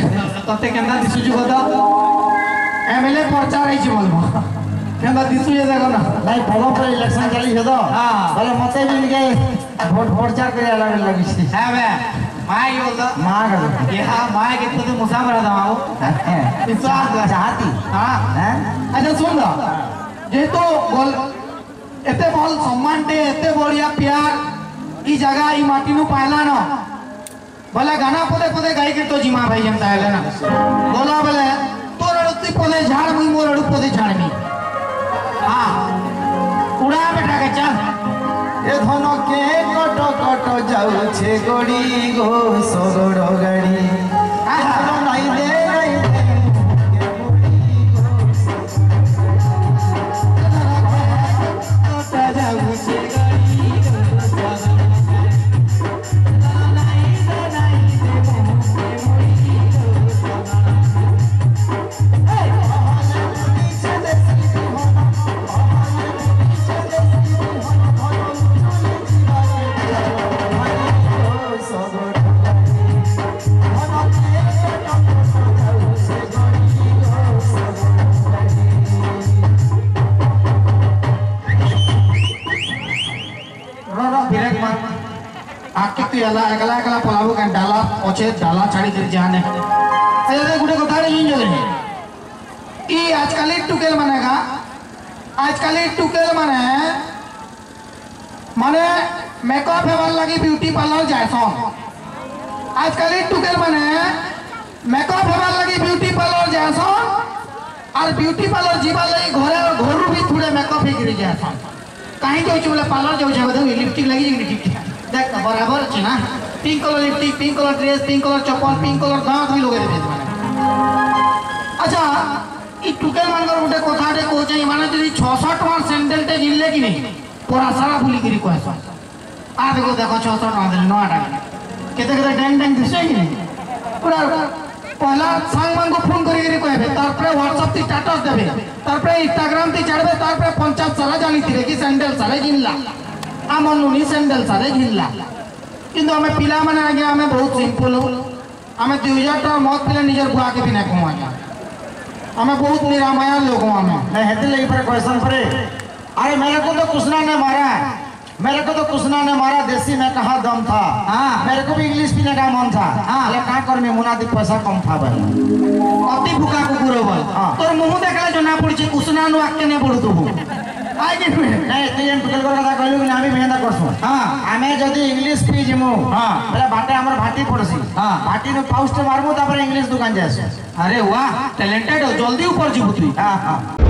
तोते केंदा दिसु जो बता एमएलए प्रचार है जी बोलबो केंदा दिसु जे देखो ना भाई भलो पर इलेक्शन चली छे तो हां भले मते भी के वोट प्रचार करे अलग लगी छी हां बे माय बोलदा माय के यहां माय के तो मुसाफिर दवाओ विश्वास चाहती हां हैं अच्छा सुन लो जे तो बोल एते बोल सम्मान दे एते बढ़िया प्यार ई जगह ई माटी नु पाला ना भला गाना पदे पदे गाई के तो जिमा भाई जनता है ना बोला भले तोरड़ती पदे झाड़ मुई मोरड़ू पदे झाड़ में हां उड़ा बेटा के चल ए धनो के कटो कटो जाऊ छे गोड़ी गो सोगड़ो गड़ी आहा नहीं दे नहीं के गोड़ी तो जाऊ छे गोड़ी गो सोगड़ो अला अगला अगला पलाबो का डाला ओछे डाला छाड़ी कर जाने अरे गुटे कथा रे जिन जले ई आजकल टुकेल मानेगा आजकल टुकेल माने मेकअप हेवार लागि ब्यूटी पार्लर जायसो आजकल टुकेल माने मेकअप हेवार लागि ब्यूटी पार्लर जायसो और ब्यूटी पार्लर जीवा लागि घरे घरु भी थोड़े मेकअप ही गिर जायसो काहे जो चले पार्लर जो जावे लिपस्टिक लगी जे ठीक देख बराबर छ ना pink colour lipstick pink colour dress pink colour चप्पल पिंक कलर दांत भी लगे दे अच्छा ई टुकेल मानगर उठे कोठाटे को जे माने जदी 600 टका सैंडल ते गिनले कि नहीं पूरा सारा भूली गिरी कहसो आ देखो 600 टका दे 9 टका केते केते डेंग डेंग दिसै कि नहीं पूरा पहला संग मन को फोन करी गिरी कहबे तार पे WhatsApp ती स्टेटस देबे तार पे Instagram ती चढ़बे तार पे पंचायत सारा जानी थी कि सैंडल सारे गिनला आमन नुनी सैंडल सारे घिल्ला किंतु हमें पिला माने आगे हमें बहुत सिंपल हो हमें 2000 टा मौत पिला निजर बुआ के बिना घुमाया हमें बहुत निरामया लोग हमें मैं हेते लगी पर क्वेश्चन परे अरे मेरे को तो कुसना ने मारा देसी में कहां दम था हां मेरे को भी इंग्लिश पीने का मन था हां ले का कर में मुनादी पैसा कम था भाई अति भूखा कुकुरो बोल तोर मुंह देखला जना पड़छे कुसना नु आके ने बोल दू आगे नहीं तीन टुकेल कर कथा कहलु ना भी मेहनत करसु हां हमें जदी इंग्लिश पी जिमु हां भला बाटे हमर भाटी पड़सी हां भाटी नु फाउस्ट मारमु तापर इंग्लिश दुकान जास अरे वाह टैलेंटेड हो जल्दी ऊपर जिबु तू हां हां